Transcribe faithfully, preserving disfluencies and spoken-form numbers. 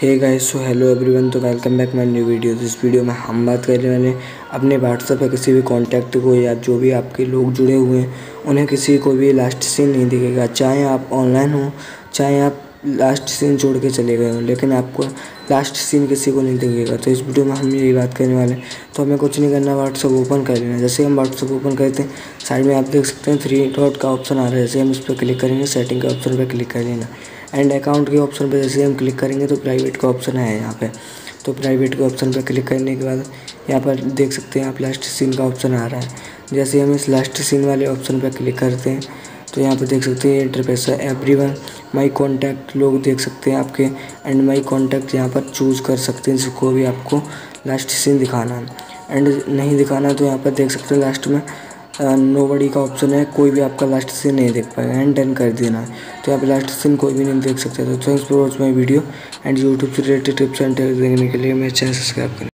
हे guys, so hello everyone, तो welcome back my new video. इस video में हम बात कर रहे हैं अपने व्हाट्सएप या किसी भी कॉन्टैक्ट को या जो भी आपके लोग जुड़े हुए हैं उन्हें किसी को भी लास्ट सीन नहीं दिखेगा। चाहे आप ऑनलाइन हो, चाहे आप लास्ट सीन जोड़ के चले गए हो, लेकिन आपको लास्ट सीन किसी को नहीं दिखेगा। तो इस वीडियो में हम यही बात करने वाले हैं। तो हमें कुछ नहीं करना, व्हाट्सअप ओपन कर लेना। जैसे हम व्हाट्सअप ओपन करते हैं, साइड में आप देख सकते हैं थ्री डॉट का ऑप्शन आ रहा है। जैसे हम इस पर क्लिक करेंगे, सेटिंग के ऑप्शन पर क्लिक कर लेना। एंड अकाउंट के ऑप्शन पर जैसे हम क्लिक करेंगे तो प्राइवेट का ऑप्शन है यहाँ पर। तो प्राइवेट के ऑप्शन पर क्लिक करने के बाद यहाँ पर देख सकते हैं आप लास्ट सीन का ऑप्शन आ रहा है। जैसे हम इस लास्ट सीन वाले ऑप्शन पर क्लिक करते हैं तो यहाँ पर देख सकते हैं इंटरफेस है, एवरीवन माय कॉन्टैक्ट लोग देख सकते हैं आपके। एंड माय कॉन्टैक्ट यहाँ पर चूज़ कर सकते हैं जिसको भी आपको लास्ट सीन दिखाना है। एंड नहीं दिखाना तो यहाँ पर देख सकते हैं लास्ट में नोबडी का ऑप्शन है, कोई भी आपका लास्ट सीन नहीं देख पाएगा। एंड डन कर देना है। तो यहाँ पर लास्ट सीन कोई भी नहीं देख सकता। तो thanks for watch my video and YouTube से रिलेटेड टिप्स एंड ट्रिक्स देखने के लिए मेरे चैनल सब्सक्राइब करें।